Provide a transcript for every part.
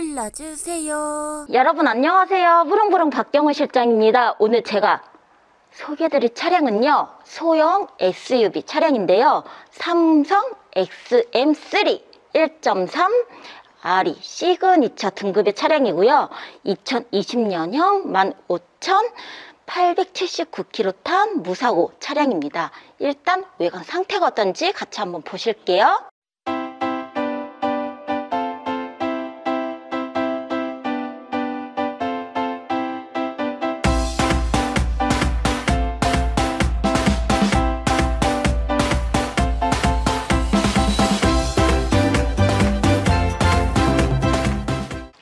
골라주세요. 여러분 안녕하세요. 부릉부릉 박경호 실장입니다. 오늘 제가 소개해드릴 차량은요, 소형 SUV 차량인데요. 삼성 XM3 1.3 RE 시그니처 등급의 차량이고요. 2020년형 15,879km 탄 무사고 차량입니다. 일단 외관 상태가 어떤지 같이 한번 보실게요.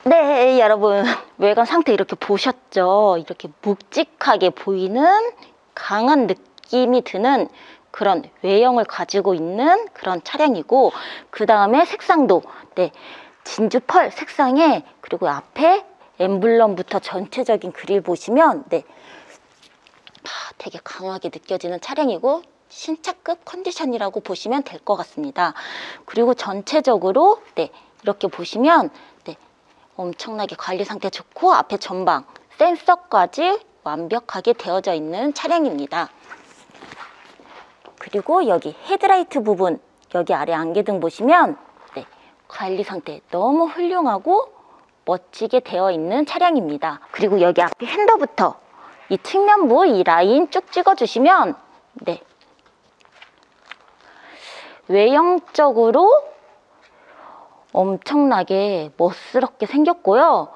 네, 여러분 외관 상태 이렇게 보셨죠? 이렇게 묵직하게 보이는 강한 느낌이 드는 그런 외형을 가지고 있는 그런 차량이고, 그 다음에 색상도 네, 진주 펄 색상에, 그리고 앞에 엠블럼부터 전체적인 그릴 보시면 네, 되게 강하게 느껴지는 차량이고 신차급 컨디션이라고 보시면 될 것 같습니다. 그리고 전체적으로 네, 이렇게 보시면 네, 엄청나게 관리 상태 좋고 앞에 전방 센서까지 완벽하게 되어져 있는 차량입니다. 그리고 여기 헤드라이트 부분, 여기 아래 안개등 보시면 네, 관리 상태 너무 훌륭하고 멋지게 되어 있는 차량입니다. 그리고 여기 앞에 핸더부터 이 측면부 이 라인 쭉 찍어주시면 네, 외형적으로 엄청나게 멋스럽게 생겼고요.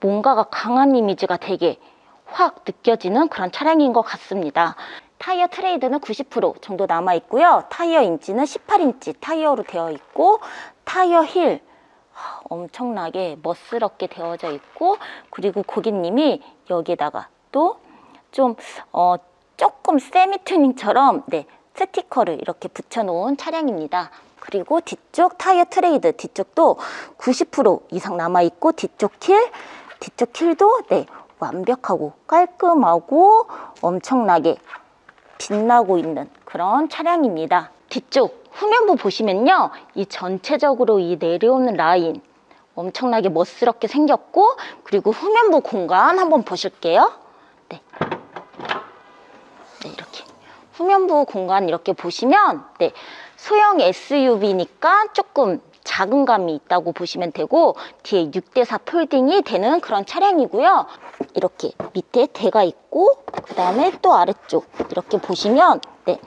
뭔가가 강한 이미지가 되게 확 느껴지는 그런 차량인 것 같습니다. 타이어 트레이드는 90% 정도 남아 있고요. 타이어 인치는 18인치 타이어로 되어 있고, 타이어 힐 엄청나게 멋스럽게 되어져 있고, 그리고 고객님이 여기에다가 또 좀 조금 세미 튜닝처럼 네, 스티커를 이렇게 붙여놓은 차량입니다. 그리고 뒤쪽 타이어 트레이드 뒤쪽도 90% 이상 남아있고, 뒤쪽 힐도 네, 완벽하고 깔끔하고 엄청나게 빛나고 있는 그런 차량입니다. 뒤쪽 후면부 보시면요, 이 전체적으로 이 내려오는 라인 엄청나게 멋스럽게 생겼고, 그리고 후면부 공간 한번 보실게요. 네, 네 이렇게 후면부 공간 이렇게 보시면 네, 소형 SUV니까 조금 작은 감이 있다고 보시면 되고, 뒤에 6:4 폴딩이 되는 그런 차량이고요. 이렇게 밑에 대가 있고, 그 다음에 또 아래쪽 이렇게 보시면 네,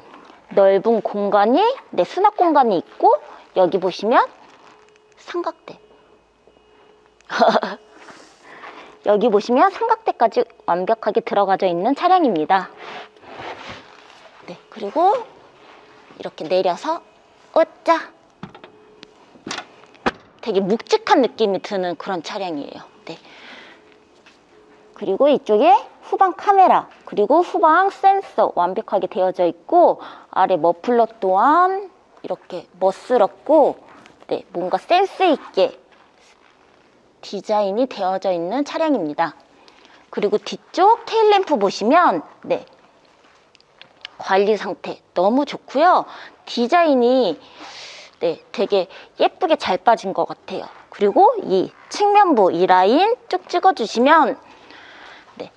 넓은 공간이 네, 수납 공간이 있고, 여기 보시면 삼각대 여기 보시면 삼각대까지 완벽하게 들어가져 있는 차량입니다. 네, 그리고 이렇게 내려서 으짜 되게 묵직한 느낌이 드는 그런 차량이에요. 네. 그리고 이쪽에 후방 카메라, 그리고 후방 센서 완벽하게 되어져 있고, 아래 머플러 또한 이렇게 멋스럽고 네, 뭔가 센스 있게 디자인이 되어져 있는 차량입니다. 그리고 뒤쪽 테일램프 보시면 네, 관리 상태 너무 좋고요. 디자인이 네, 되게 예쁘게 잘 빠진 것 같아요. 그리고 이 측면부 이 라인 쭉 찍어주시면 네,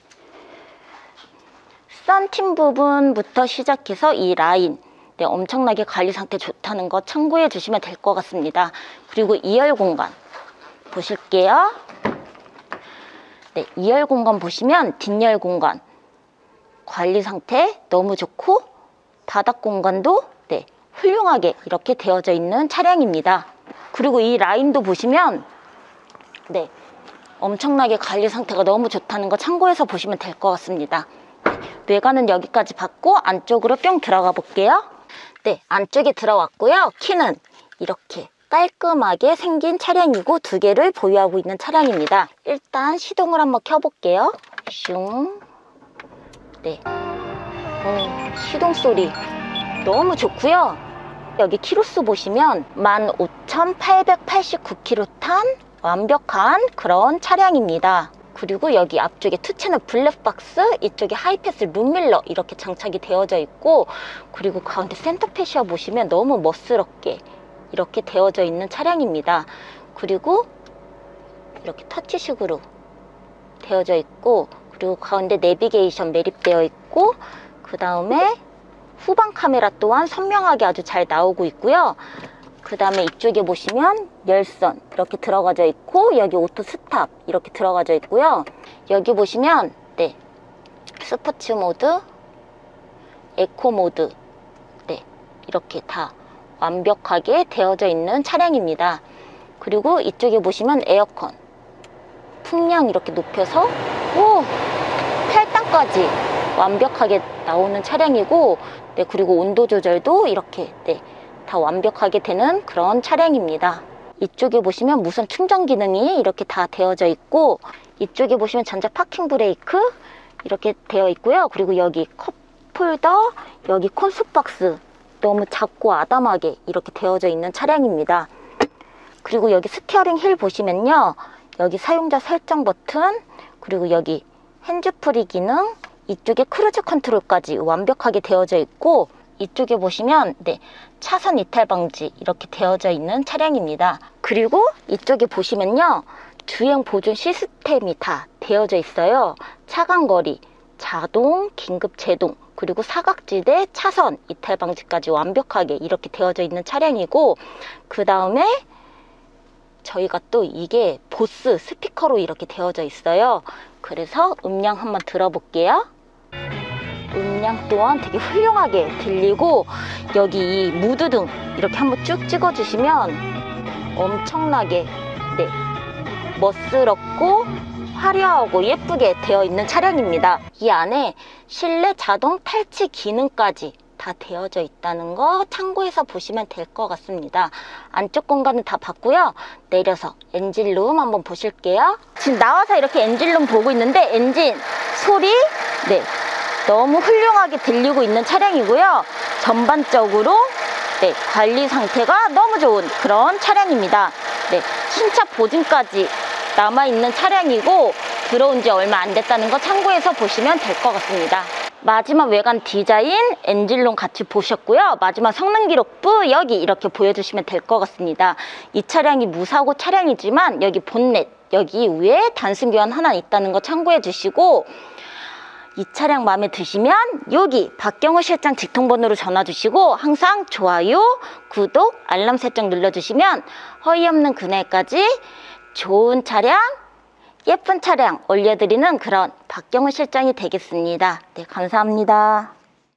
썬팅 부분부터 시작해서 이 라인 네, 엄청나게 관리 상태 좋다는 거 참고해 주시면 될 것 같습니다. 그리고 2열 공간 보실게요. 네, 2열 공간 보시면 뒷열 공간 관리 상태 너무 좋고, 바닥 공간도 네, 훌륭하게 이렇게 되어져 있는 차량입니다. 그리고 이 라인도 보시면 네, 엄청나게 관리 상태가 너무 좋다는 거 참고해서 보시면 될 것 같습니다. 외관은 여기까지 봤고 안쪽으로 뿅 들어가 볼게요. 네, 안쪽에 들어왔고요. 키는 이렇게 깔끔하게 생긴 차량이고 2개를 보유하고 있는 차량입니다. 일단 시동을 한번 켜볼게요. 슝. 네. 시동 소리 너무 좋고요. 여기 키로수 보시면 15,889km 탄 완벽한 그런 차량입니다. 그리고 여기 앞쪽에 2채널 블랙박스, 이쪽에 하이패스 룸밀러 이렇게 장착이 되어져 있고, 그리고 가운데 센터페시아 보시면 너무 멋스럽게 이렇게 되어져 있는 차량입니다. 그리고 이렇게 터치식으로 되어져 있고, 그리고 가운데 내비게이션 매립되어 있고, 그 다음에 후방 카메라 또한 선명하게 아주 잘 나오고 있고요. 그 다음에 이쪽에 보시면 열선 이렇게 들어가져 있고, 여기 오토 스탑 이렇게 들어가져 있고요. 여기 보시면 네, 스포츠 모드, 에코 모드 네, 이렇게 다 완벽하게 되어져 있는 차량입니다. 그리고 이쪽에 보시면 에어컨 풍량 이렇게 높여서 오! 탈당까지 완벽하게 나오는 차량이고, 네, 그리고 온도 조절도 이렇게 네, 다 완벽하게 되는 그런 차량입니다. 이쪽에 보시면 무선 충전 기능이 이렇게 다 되어져 있고, 이쪽에 보시면 전자 파킹 브레이크 이렇게 되어 있고요. 그리고 여기 컵 폴더, 여기 콘솔박스 너무 작고 아담하게 이렇게 되어져 있는 차량입니다. 그리고 여기 스티어링 휠 보시면요, 여기 사용자 설정 버튼, 그리고 여기 핸즈프리 기능, 이쪽에 크루즈 컨트롤까지 완벽하게 되어져 있고, 이쪽에 보시면 네, 차선 이탈 방지 이렇게 되어져 있는 차량입니다. 그리고 이쪽에 보시면요, 주행 보존 시스템이 다 되어져 있어요. 차간거리, 자동, 긴급 제동, 그리고 사각지대, 차선 이탈 방지까지 완벽하게 이렇게 되어져 있는 차량이고, 그 다음에 저희가 또 이게 보스 스피커로 이렇게 되어져 있어요. 그래서 음량 한번 들어볼게요. 음량 또한 되게 훌륭하게 들리고, 여기 이 무드등 이렇게 한번 쭉 찍어주시면 엄청나게 네, 멋스럽고 화려하고 예쁘게 되어 있는 차량입니다. 이 안에 실내 자동 탈취 기능까지 다 되어져 있다는 거 참고해서 보시면 될 것 같습니다. 안쪽 공간은 다 봤고요. 내려서 엔진룸 한번 보실게요. 지금 나와서 이렇게 엔진룸 보고 있는데 엔진 소리 네, 너무 훌륭하게 들리고 있는 차량이고요. 전반적으로 네, 관리 상태가 너무 좋은 그런 차량입니다. 네, 신차 보증까지 남아있는 차량이고, 들어온 지 얼마 안 됐다는 거 참고해서 보시면 될 것 같습니다. 마지막 외관 디자인, 엔진룸 같이 보셨고요. 마지막 성능 기록부 여기 이렇게 보여주시면 될 것 같습니다. 이 차량이 무사고 차량이지만 여기 본넷, 여기 위에 단순 교환 하나 있다는 거 참고해 주시고, 이 차량 마음에 드시면 여기 박경호 실장 직통번호로 전화 주시고, 항상 좋아요, 구독, 알람 설정 눌러주시면 허위없는 그날까지 좋은 차량, 예쁜 차량 올려드리는 그런 박경호 실장이 되겠습니다. 네, 감사합니다.